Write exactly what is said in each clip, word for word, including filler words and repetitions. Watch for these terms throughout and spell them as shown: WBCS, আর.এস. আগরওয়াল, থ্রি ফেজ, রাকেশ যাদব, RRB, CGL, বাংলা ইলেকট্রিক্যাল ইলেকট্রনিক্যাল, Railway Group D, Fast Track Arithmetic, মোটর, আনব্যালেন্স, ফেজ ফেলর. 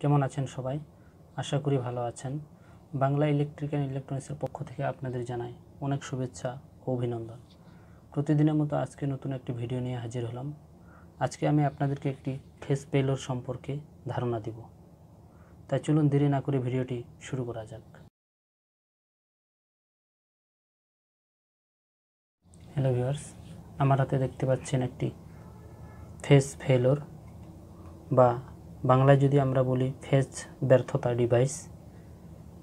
কেমন আছেন সবাই? আশা করি ভালো আছেন। বাংলা ইলেকট্রিক্যাল ইলেকট্রনিক্যাল পক্ষ থেকে আপনাদের জানাই অনেক শুভেচ্ছা ও অভিনন্দন। প্রতিদিনের মতো আজকে নতুন একটি ভিডিও নিয়ে হাজির হলাম। আজকে আমি আপনাদেরকে একটি ফেজ ফেলর সম্পর্কে ধারণা দিব। তাই চলুন দেরি না করে ভিডিওটি শুরু করা যাক। হ্যালো ভিউয়ার্স, আমার হাতে দেখতে পাচ্ছেন একটি ফেজ ফেলর, বা বাংলায় যদি আমরা বলি ফেজ ব্যর্থতা ডিভাইস।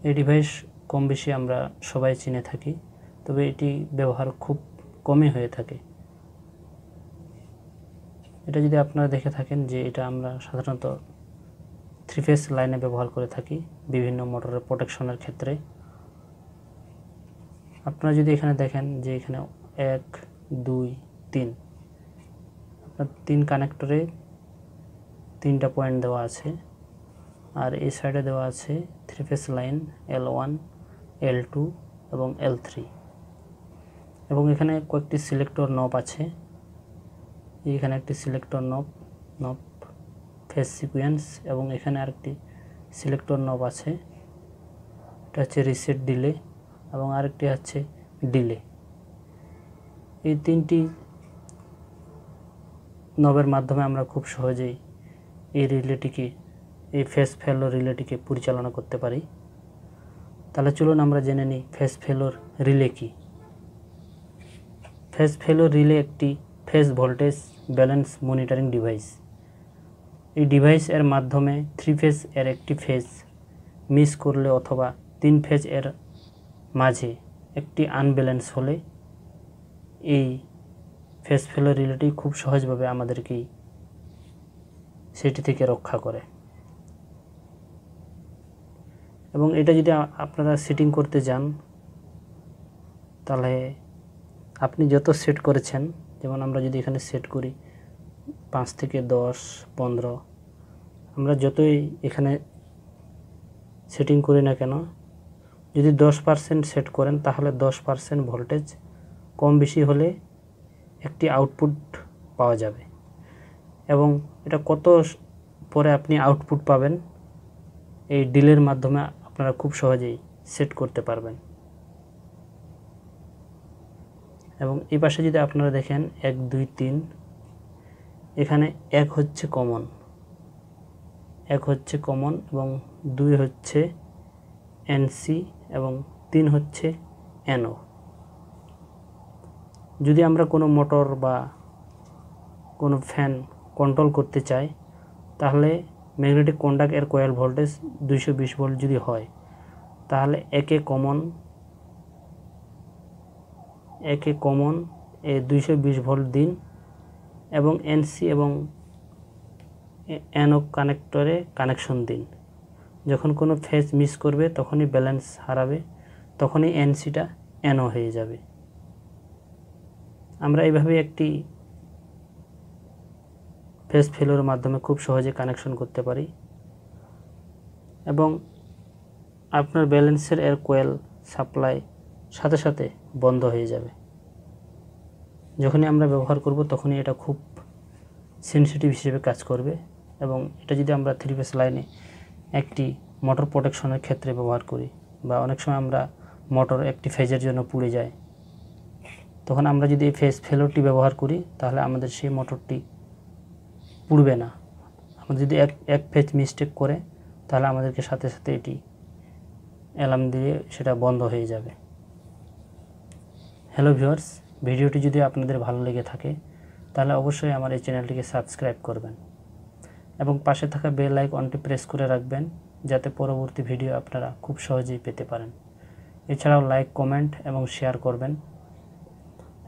এই ডিভাইস কম বেশি আমরা সবাই চিনে থাকি, তবে এটি ব্যবহার খুব কমই হয়ে থাকে। এটা যদি আপনারা দেখে থাকেন যে এটা আমরা সাধারণত থ্রি ফেজ লাইনে ব্যবহার করে থাকি বিভিন্ন মোটরের প্রোটেকশনের ক্ষেত্রে। আপনারা যদি এখানে দেখেন যে এখানে এক দুই তিন আপনার তিন কানেক্টরে তিনটা পয়েন্ট দেওয়া আছে, আর এই সাইডে দেওয়া আছে থ্রি ফেজ line L one L two এবং এল থ্রি, এবং এখানে কয়েকটি সিলেক্টর নব আছে। এখানে একটি সিলেক্টর নব নব ফেজ সিকুয়েন্স, এবং এখানে আরেকটি সিলেক্টর নব আছে, এটা হচ্ছে রিসেট ডিলে, এবং আরেকটি হচ্ছে ডিলে। এই তিনটি নবের মাধ্যমে আমরা খুব সহজেই এই রিলেটিকে এই ফেজ ফেলর রিলেটিকে পরিচালনা করতে পারি। তাহলে চলুন আমরা জেনে নিই ফেজ ফেলর রিলে কি। ফেজ ফেলর রিলে একটি phase voltage balance monitoring device. এই ডিভাইস এর মাধ্যমে থ্রি ফেজ এর একটি ফেজ মিস করলে অথবা তিন ফেজ এর মাঝে একটি আনব্যালেন্স হলে এই ফেজ ফেলর রিলেটি খুব সহজভাবে আমাদেরকেই সেটি থেকে রক্ষা করে। এবং এটা যদি আপনারা সেটিং করতে যান, তাহলে আপনি যত সেট করেছেন, যেমন আমরা যদি এখানে সেট করি পাঁচ থেকে দশ পনেরো, আমরা যতই এখানে সেটিং করি না কেন, যদি দশ পার্সেন্ট সেট করেন তাহলে দশ পার্সেন্ট ভোল্টেজ কম বেশি হলে একটি আউটপুট পাওয়া যাবে, এবং এটা কত পরে আপনি আউটপুট পাবেন এই ডিলের মাধ্যমে আপনারা খুব সহজেই সেট করতে পারবেন। এবং এই পাশে যদি আপনারা দেখেন এক দুই তিন, এখানে এক হচ্ছে কমন, এক হচ্ছে কমন এবং দুই হচ্ছে এনসি এবং তিন হচ্ছে এনও। যদি আমরা কোনো মোটর বা কোনো ফ্যান কন্ট্রোল করতে চাই, তাহলে ম্যাগনেটিক কন্ডাক্ট এর কয়েল ভোল্টেজ দুইশো বিশ ভোল্ট যদি হয়, তাহলে একে কমন একে কমন এ দুইশো বিশ ভোল্ট দিন, এবং এনসি এবং এনও কানেক্টরে কানেকশন দিন। যখন কোনো ফেজ মিস করবে তখনই ব্যালেন্স হারাবে, তখনই এনসিটা এনও হয়ে যাবে। আমরা এইভাবে একটি ফেজ ফেলর মাধ্যমে খুব সহজে কানেকশন করতে পারি, এবং আপনার ব্যালেন্সের এর কোয়েল সাপ্লাই সাথে সাথে বন্ধ হয়ে যাবে। যখনই আমরা ব্যবহার করব তখনই এটা খুব সেন্সিটিভ হিসেবে কাজ করবে, এবং এটা যদি আমরা থ্রি ফেজ লাইনে একটি মোটর প্রোটেকশনের ক্ষেত্রে ব্যবহার করি, বা অনেক সময় আমরা মোটর একটি ফেজের জন্য পুড়ে যায়, তখন আমরা যদি এই ফেজ ফেলরটি ব্যবহার করি তাহলে আমাদের সেই মোটরটি পুড়বে না। আমরা যদি এক এক ফেজ মিস্টেক করে তাহলে আমাদেরকে সাথে সাথে এটি অ্যালার্ম দিয়ে সেটা বন্ধ হয়ে যাবে। হ্যালো ভিউয়ার্স, ভিডিওটি যদি আপনাদের ভালো লেগে থাকে তাহলে অবশ্যই আমার এই চ্যানেলটিকে সাবস্ক্রাইব করবেন, এবং পাশে থাকা বেল আইকনটি প্রেস করে রাখবেন যাতে পরবর্তী ভিডিও আপনারা খুব সহজেই পেতে পারেন। এছাড়াও লাইক, কমেন্ট এবং শেয়ার করবেন,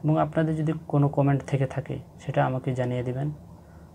এবং আপনাদের যদি কোনো কমেন্ট থেকে থাকে সেটা আমাকে জানিয়ে দেবেন,